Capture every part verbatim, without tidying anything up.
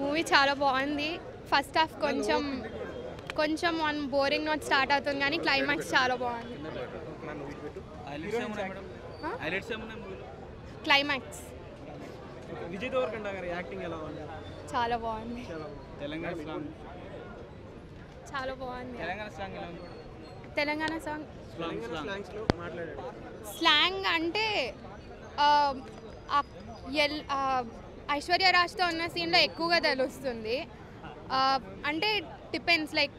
Movie చాలా బాగుంది. First half కొంచెం కొంచెం వన్ బోరింగ్ నాట్ స్టార్ట్ అవుతుంది కానీ క్లైమాక్స్ చాలా బాగుంది. క్లైమాక్స్ విజయ్ దేవరకొండ గారి యాక్టింగ్ ఎలా ఉంది? చాలా బాగుంది. తెలంగాణ స్లాంగ్ చాలా బాగుంది. తెలంగాణ స్లాంగ్ ఎలా ఉంది? తెలంగాణ సాంగ్ స్లాంగ్స్ లో మాట్లాడారు. స్లాంగ్ అంటే ఐశ్వర్య రాజ్తో ఉన్న సీన్లో ఎక్కువగా తెలుస్తుంది. అంటే డిపెండ్స్ లైక్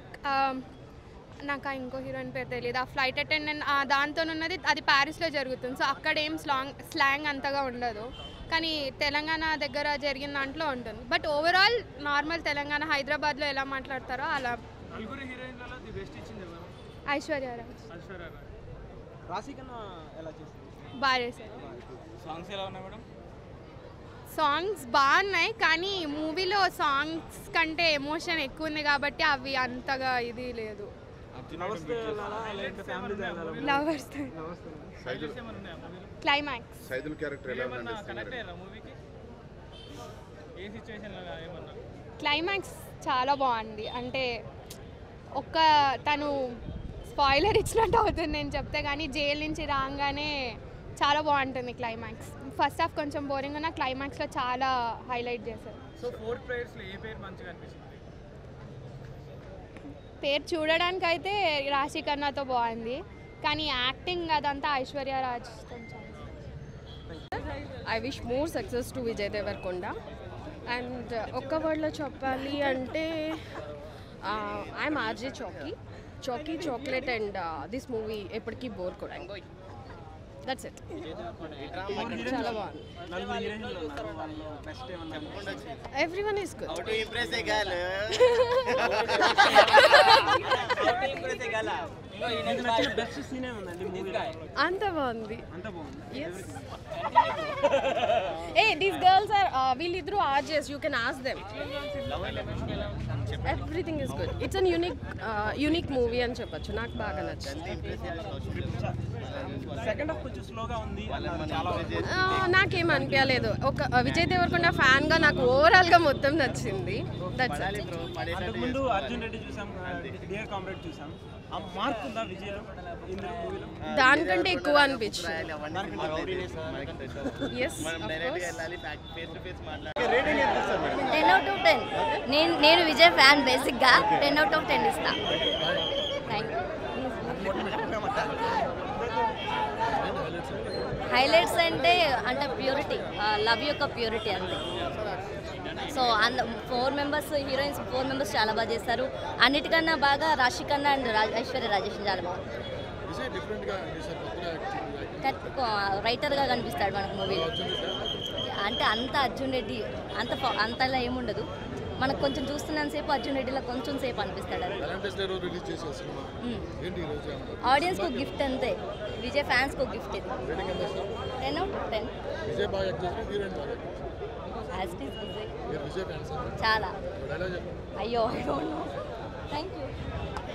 నాకు ఇంకో హీరోయిన్ పేరు తెలియదు. ఆ ఫ్లైట్ అటెండెంట్ దాంతో ఉన్నది అది ప్యారిస్లో జరుగుతుంది. సో అక్కడ ఏం స్లాంగ్ స్లాంగ్ అంతగా ఉండదు కానీ తెలంగాణ దగ్గర జరిగిన దాంట్లో ఉంటుంది. బట్ ఓవరాల్ నార్మల్ తెలంగాణ హైదరాబాద్లో ఎలా మాట్లాడతారో అలా. ఐశ్వర్య రాజ్ బాగా చేశారు. సాంగ్స్ బాగున్నాయి కానీ మూవీలో సాంగ్స్ కంటే ఎమోషన్ ఎక్కువ ఉంది కాబట్టి అవి అంతగా ఇది లేదు. క్లైమాక్స్ సైదుల్ క్యారెక్టర్ ఎలా ఉంది? క్లైమాక్స్ చాలా బాగుంది. అంటే ఒక్క తను స్పాయిలర్ ఇచ్చినట్టు అవుతుంది నేను చెప్తే కానీ జైలు నుంచి రాగానే చాలా బాగుంటుంది క్లైమాక్స్. ఫస్ట్ హాఫ్ కొంచెం బోరింగ్ ఉన్నా క్లైమాక్స్ లో చాలా హైలైట్ చేశారు. సో ఫోర్ ప్లేయర్స్ లో ఏ పేరు మంచిగా అనిపిస్తుంది? పేరు చూడడానికి అయితే రాశి కన్నాతో బాగుంది కానీ యాక్టింగ్ అదంతా ఐశ్వర్య రాజ్ కొంచెం. I wish more success to Vijay Devarakonda. And ఒక్క వర్డ్లో చెప్పాలి అంటే I'm RJ Choki. Choki chocolate and this movie ఎప్పటికీ బోర్ కూడా. That's it. Chala baan. Everyone is good. How to impress a girl? How to impress a girl? Inga natchina best scene undandi movie lo. Anta baagundi. Anta baagundi. Yes. Hey, these girls are uh, Vilidru R Js. You can ask them. Everything is good. It's a unique uh, unique movie ani cheppachu. Naaku baaga nachindi. Second half konchu slow ga undi. Naake em anipiyaledu. Oka Vijay Devarakonda fan ga naaku overall ga mottham nachindi. That's it. Antaku mundu Arjun Reddy chusam, Dear Comrade chusam. ఆ mark ఉందా విజయ్ ఇంద్ర మూవీలో? దానికంటే ఎక్కువ అనిపిస్తుంది. yes ten out of ten. నేను నేను Vijay fan basic గా ten out of ten ఇస్తా. థాంక్యూ. హైలైట్స్ అంటే అంటే ప్యూరిటీ, లవ్ యొక్క ప్యూరిటీ అంతే. So and four members heroines four members చాలా బాగా చేశారు. అన్నిటికన్నా బాగా రాశి కన్నా అండ్ ఐశ్వర్య రాజేష్ చాలా బాగా. రైటర్గా కనిపిస్తాడు మనకు మూవీలో. అంటే అంత అర్జున్ రెడ్డి అంత అంతలా ఏముండదు. మనకు కొంచెం చూస్తున్నాసేపు అర్జున్ రెడ్డిలో కొంచెం సేపు అనిపిస్తాడు. ఆడియన్స్కి ఒక గిఫ్ట్ అంతే. విజయ్ ఫ్యాన్స్కి ఒక గిఫ్ట్ ఇది. Ten out ten. చాలా అయ్యో I don't know. Thank you.